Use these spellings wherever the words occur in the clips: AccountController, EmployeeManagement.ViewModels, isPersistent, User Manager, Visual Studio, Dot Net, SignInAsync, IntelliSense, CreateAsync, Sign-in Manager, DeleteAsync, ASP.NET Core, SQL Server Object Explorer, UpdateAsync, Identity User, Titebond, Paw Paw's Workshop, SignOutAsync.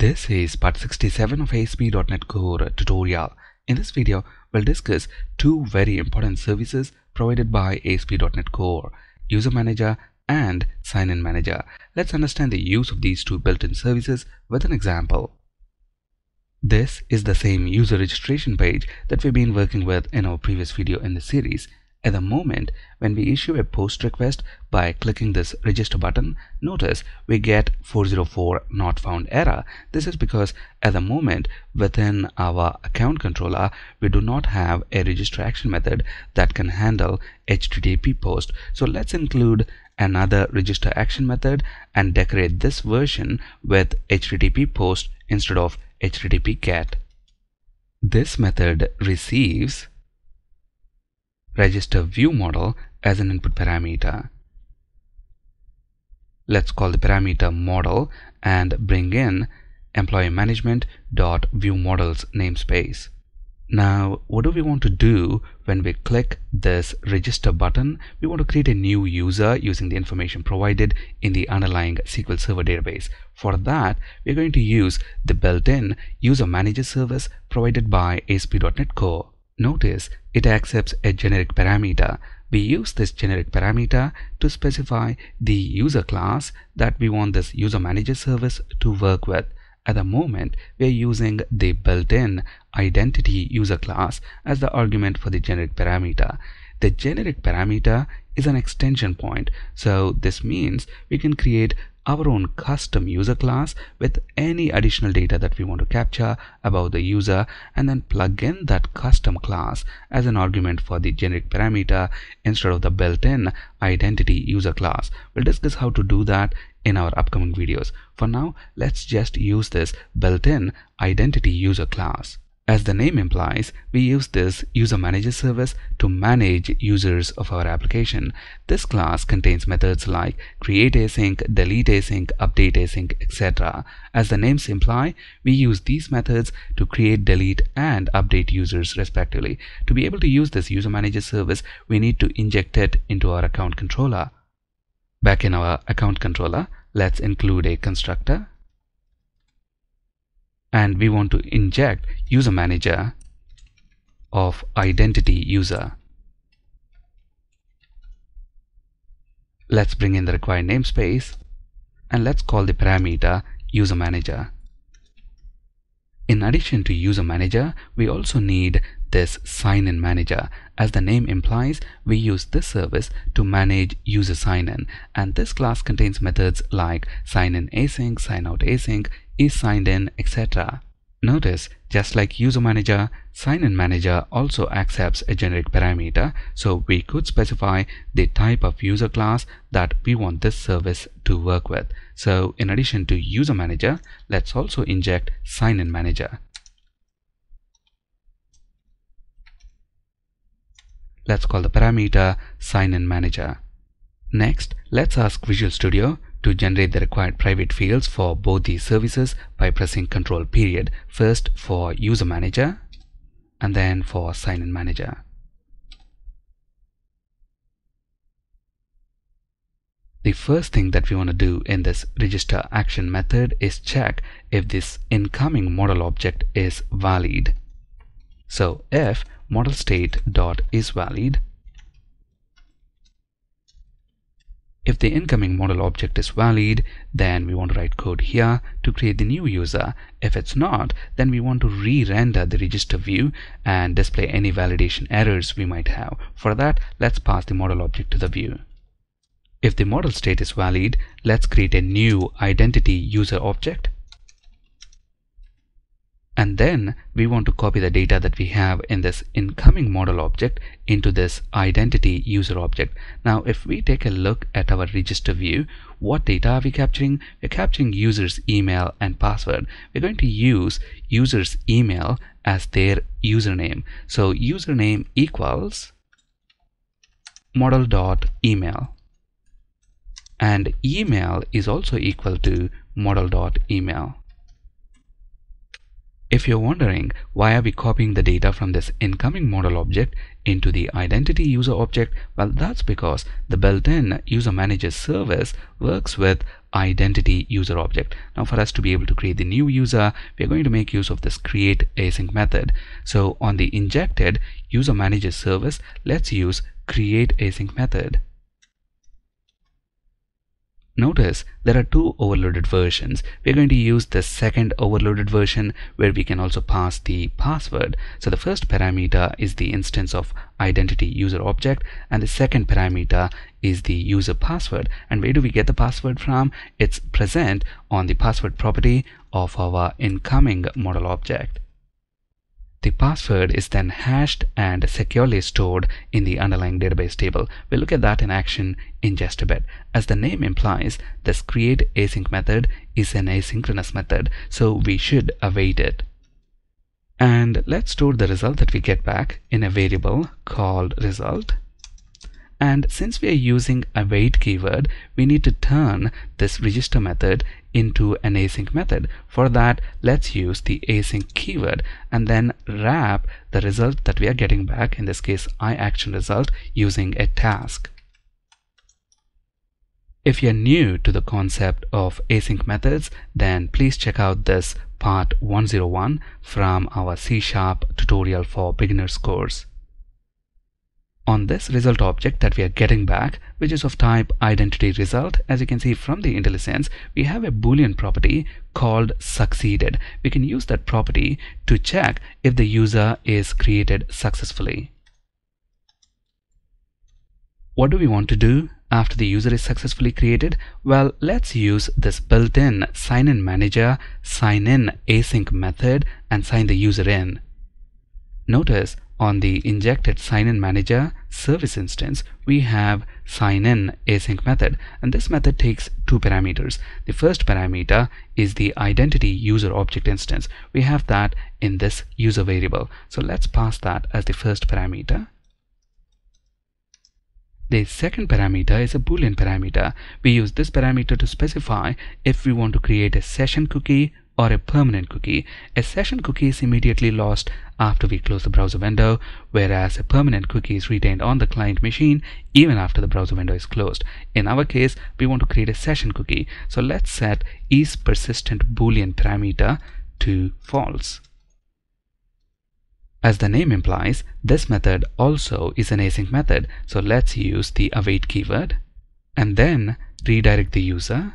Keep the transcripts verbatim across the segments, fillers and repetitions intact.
This is part sixty-seven of A S P dot NET Core tutorial. In this video, we'll discuss two very important services provided by A S P dot NET Core, User Manager and Sign-in Manager. Let's understand the use of these two built-in services with an example. This is the same user registration page that we've been working with in our previous video in the series. At the moment, when we issue a post request by clicking this register button, notice we get four oh four not found error. This is because at the moment within our account controller, we do not have a register action method that can handle H T T P post. So let's include another register action method and decorate this version with H T T P post instead of H T T P get. This method receives register view model as an input parameter. Let's call the parameter model and bring in EmployeeManagement.ViewModels namespace. Now, what do we want to do when we click this register button? We want to create a new user using the information provided in the underlying S Q L Server database. For that, we're going to use the built-in User Manager service provided by A S P dot NET Core. Notice it accepts a generic parameter. We use this generic parameter to specify the user class that we want this User Manager service to work with. At the moment, we are using the built-in Identity User class as the argument for the generic parameter. The generic parameter is an extension point, so this means we can create our own custom user class with any additional data that we want to capture about the user and then plug in that custom class as an argument for the generic parameter instead of the built-in identity user class. We'll discuss how to do that in our upcoming videos. For now, let's just use this built-in identity user class. As the name implies, we use this User Manager service to manage users of our application. This class contains methods like CreateAsync, DeleteAsync, UpdateAsync, et cetera. As the names imply, we use these methods to create, delete, and update users respectively. To be able to use this User Manager service, we need to inject it into our account controller. Back in our account controller, let's include a constructor. And we want to inject User Manager of Identity User. Let's bring in the required namespace and let's call the parameter User Manager. In addition to User Manager, we also need this Sign-in Manager. As the name implies, we use this service to manage user sign-in, and this class contains methods like SignInAsync, SignOutAsync, isSignIn, et cetera. Notice, just like User Manager, Sign-in Manager also accepts a generic parameter, so we could specify the type of user class that we want this service to work with. So in addition to User Manager, let's also inject Sign-in Manager. Let's call the parameter Sign-in Manager. Next, let's ask Visual Studio to generate the required private fields for both these services by pressing Control period, first for User Manager and then for Sign-in Manager. The first thing that we want to do in this register action method is check if this incoming model object is valid. So if model state dot is valid, if the incoming model object is valid, then we want to write code here to create the new user. If it's not, then we want to re-render the register view and display any validation errors we might have. For that, let's pass the model object to the view. If the model state is valid, let's create a new identity user object. And then we want to copy the data that we have in this incoming model object into this identity user object. Now, if we take a look at our register view, what data are we capturing? We're capturing user's email and password. We're going to use user's email as their username. So username equals model.email. And email is also equal to model.email. If you're wondering why are we copying the data from this incoming model object into the identity user object, well, that's because the built-in User Manager service works with Identity User object. Now for us to be able to create the new user, we are going to make use of this CreateAsync method. So on the injected User Manager service, let's use CreateAsync method. Notice there are two overloaded versions. We're going to use the second overloaded version where we can also pass the password. So the first parameter is the instance of identity user object, and the second parameter is the user password. And where do we get the password from? It's present on the password property of our incoming model object. The password is then hashed and securely stored in the underlying database table. We'll look at that in action in just a bit. As the name implies, this CreateAsync method is an asynchronous method, so we should await it. And let's store the result that we get back in a variable called result. And since we are using await keyword, we need to turn this register method into an async method. For that, let's use the async keyword and then wrap the result that we are getting back, in this case iActionResult, using a task. If you're new to the concept of async methods, then please check out this part one oh one from our C sharp tutorial for beginners course. On this result object that we are getting back, which is of type identity result, as you can see from the IntelliSense, we have a Boolean property called succeeded. We can use that property to check if the user is created successfully. What do we want to do after the user is successfully created? Well, let's use this built-in Sign-in Manager, SignInAsync method and sign the user in. Notice on the injected Sign-in Manager service instance, we have SignInAsync method, and this method takes two parameters. The first parameter is the identity user object instance. We have that in this user variable, so let's pass that as the first parameter. The second parameter is a Boolean parameter. We use this parameter to specify if we want to create a session cookie or a permanent cookie. A session cookie is immediately lost after we close the browser window, whereas a permanent cookie is retained on the client machine even after the browser window is closed. In our case, we want to create a session cookie. So let's set isPersistent Boolean parameter to false. As the name implies, this method also is an async method. So let's use the await keyword and then redirect the user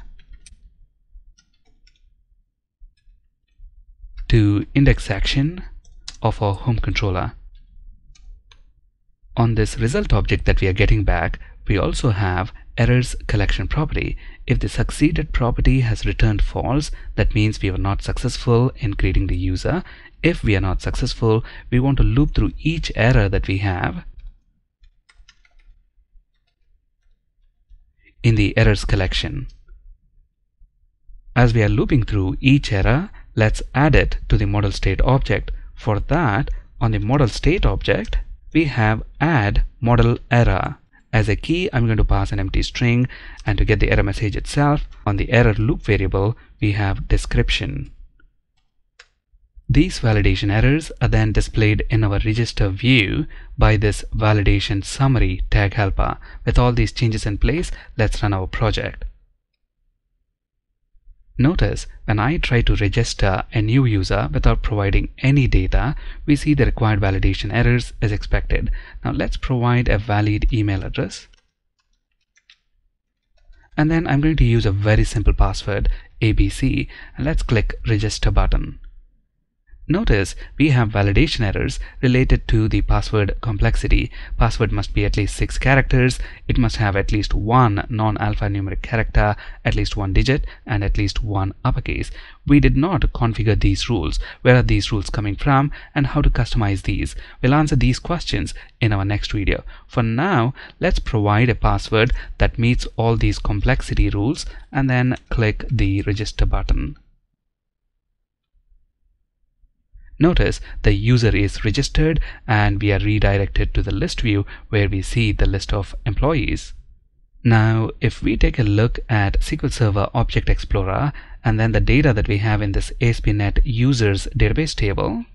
to index section of our home controller. On this result object that we are getting back, we also have errors collection property. If the succeeded property has returned false, that means we were not successful in creating the user. If we are not successful, we want to loop through each error that we have in the errors collection. As we are looping through each error, let's add it to the model state object. For that, on the model state object, we have add model error. As a key, I'm going to pass an empty string, and to get the error message itself, on the error loop variable, we have description. These validation errors are then displayed in our register view by this validation summary tag helper. With all these changes in place, let's run our project. Notice, when I try to register a new user without providing any data, we see the required validation errors as expected. Now let's provide a valid email address. And then I'm going to use a very simple password, A B C, and let's click register button. Notice we have validation errors related to the password complexity. Password must be at least six characters, it must have at least one non-alphanumeric character, at least one digit, and at least one uppercase. We did not configure these rules. Where are these rules coming from and how to customize these? We'll answer these questions in our next video. For now, let's provide a password that meets all these complexity rules and then click the register button. Notice the user is registered and we are redirected to the list view where we see the list of employees. Now, if we take a look at S Q L Server Object Explorer and then the data that we have in this A S P dot net Users database table,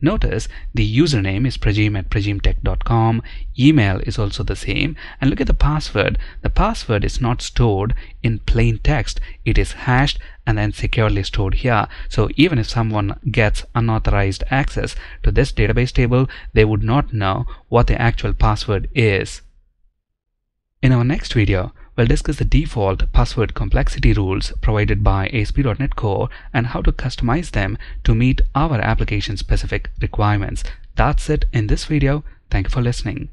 Notice the username is prajim at prajimtech dot com, email is also the same, and look at the password. The password is not stored in plain text, it is hashed and then securely stored here. So even if someone gets unauthorized access to this database table, they would not know what the actual password is. In our next video, we'll discuss the default password complexity rules provided by A S P dot NET Core and how to customize them to meet our application-specific requirements. That's it in this video. Thank you for listening.